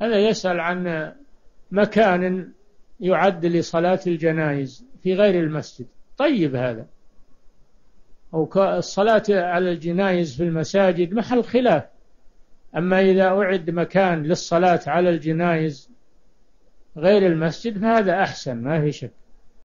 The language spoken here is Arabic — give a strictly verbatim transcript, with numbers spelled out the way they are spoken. هذا يسأل عن مكان يعد لصلاة الجنائز في غير المسجد. طيب، هذا أو الصلاة على الجنائز في المساجد محل خلاف. أما إذا أعد مكان للصلاة على الجنائز غير المسجد فهذا أحسن، ما في شك.